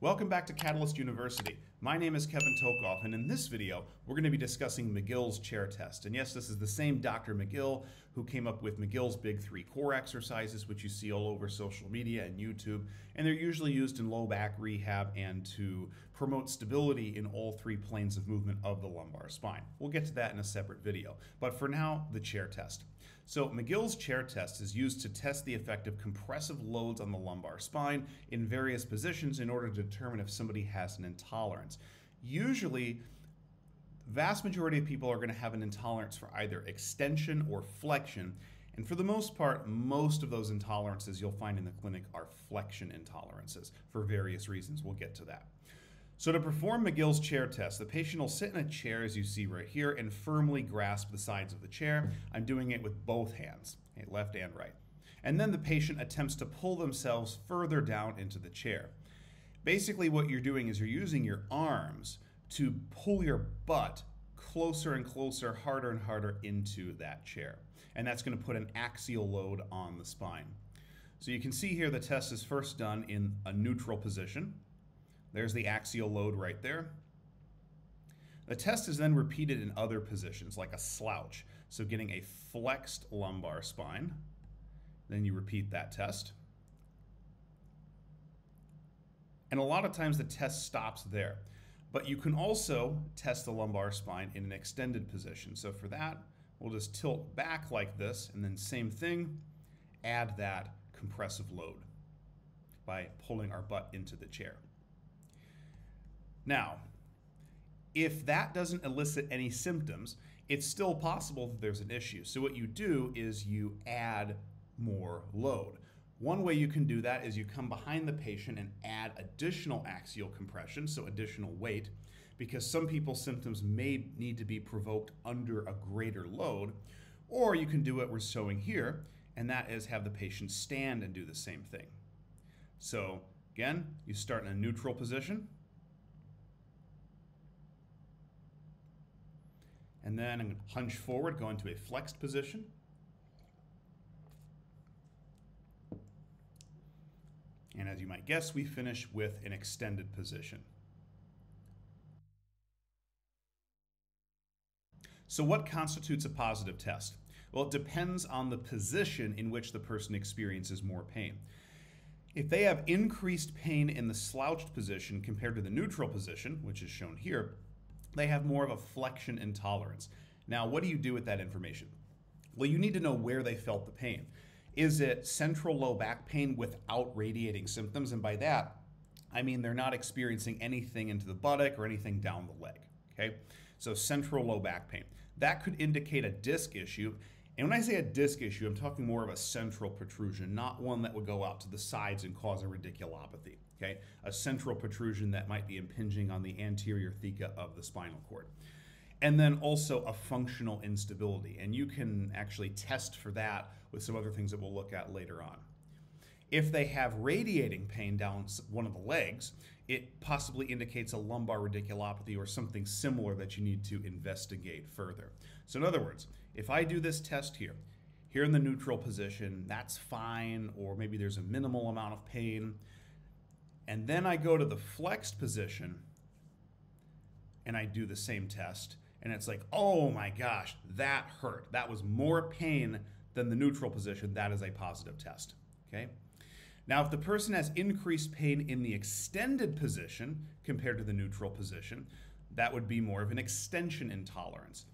Welcome back to Catalyst University. My name is Kevin Tokoff, and in this video, we're going to be discussing McGill's chair test. And yes, this is the same Dr. McGill who came up with McGill's Big Three Core Exercises, which you see all over social media and YouTube. And they're usually used in low back rehab and to promote stability in all three planes of movement of the lumbar spine. We'll get to that in a separate video. But for now, the chair test. So McGill's chair test is used to test the effect of compressive loads on the lumbar spine in various positions in order to determine if somebody has an intolerance. Usually, vast majority of people are going to have an intolerance for either extension or flexion. And for the most part, most of those intolerances you'll find in the clinic are flexion intolerances for various reasons. We'll get to that. So to perform McGill's chair test, the patient will sit in a chair, as you see right here, and firmly grasp the sides of the chair. I'm doing it with both hands, left and right. And then the patient attempts to pull themselves further down into the chair. Basically, what you're doing is you're using your arms to pull your butt closer and closer, harder and harder into that chair. And that's going to put an axial load on the spine. So you can see here the test is first done in a neutral position. There's the axial load right there. The test is then repeated in other positions, like a slouch. So getting a flexed lumbar spine. Then you repeat that test. And a lot of times the test stops there. But you can also test the lumbar spine in an extended position. So for that, we'll just tilt back like this, and then same thing, add that compressive load by pulling our butt into the chair. Now, if that doesn't elicit any symptoms, it's still possible that there's an issue. So what you do is you add more load. One way you can do that is you come behind the patient and add additional axial compression, so additional weight, because some people's symptoms may need to be provoked under a greater load. Or you can do what we're showing here, and that is have the patient stand and do the same thing. So again, you start in a neutral position. And then I'm going to hunch forward, go into a flexed position. And as you might guess, we finish with an extended position. So what constitutes a positive test? Well, it depends on the position in which the person experiences more pain. If they have increased pain in the slouched position compared to the neutral position, which is shown here, they have more of a flexion intolerance. Now, what do you do with that information? Well, you need to know where they felt the pain. Is it central low back pain without radiating symptoms? And by that, I mean they're not experiencing anything into the buttock or anything down the leg, okay? So central low back pain. That could indicate a disc issue. And when I say a disc issue, I'm talking more of a central protrusion, not one that would go out to the sides and cause a radiculopathy, okay? A central protrusion that might be impinging on the anterior theca of the spinal cord. And then also a functional instability. And you can actually test for that with some other things that we'll look at later on. If they have radiating pain down one of the legs, it possibly indicates a lumbar radiculopathy or something similar that you need to investigate further. So in other words, if I do this test here in the neutral position, that's fine, or maybe there's a minimal amount of pain. And then I go to the flexed position and I do the same test. And it's like, oh my gosh, that hurt. That was more pain than the neutral position. That is a positive test, okay? Now, if the person has increased pain in the extended position compared to the neutral position, that would be more of an extension intolerance.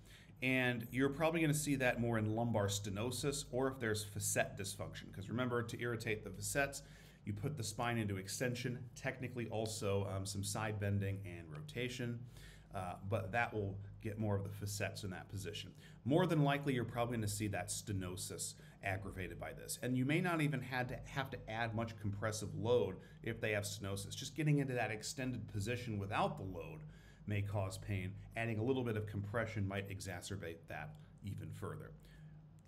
And you're probably going to see that more in lumbar stenosis or if there's facet dysfunction. Because remember, to irritate the facets, you put the spine into extension, technically also some side bending and rotation. But that will get more of the facets in that position. More than likely, you're probably going to see that stenosis aggravated by this. And you may not even have to add much compressive load if they have stenosis. Just getting into that extended position without the load may cause pain. Adding a little bit of compression might exacerbate that even further,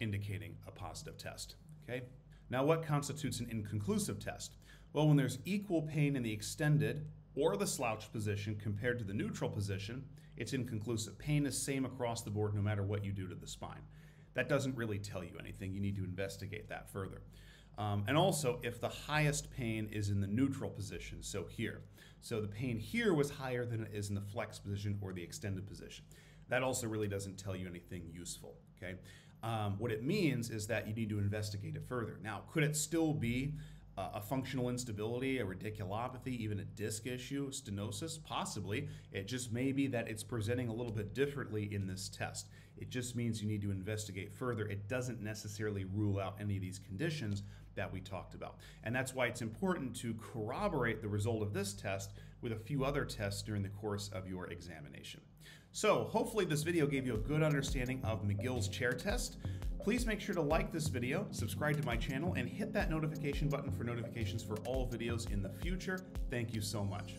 indicating a positive test. Okay? Now, what constitutes an inconclusive test? Well, when there's equal pain in the extended or the slouched position compared to the neutral position, it's inconclusive. Pain is same across the board no matter what you do to the spine. That doesn't really tell you anything. You need to investigate that further. And also if the highest pain is in the neutral position, so here. So the pain here was higher than it is in the flex position or the extended position. That also really doesn't tell you anything useful, okay? What it means is that you need to investigate it further. Now, could it still be a functional instability, a radiculopathy, even a disc issue, stenosis? Possibly. It just may be that it's presenting a little bit differently in this test. It just means you need to investigate further. It doesn't necessarily rule out any of these conditions that we talked about. And that's why it's important to corroborate the result of this test with a few other tests during the course of your examination. So hopefully this video gave you a good understanding of McGill's chair test. Please make sure to like this video, subscribe to my channel, and hit that notification button for notifications for all videos in the future. Thank you so much.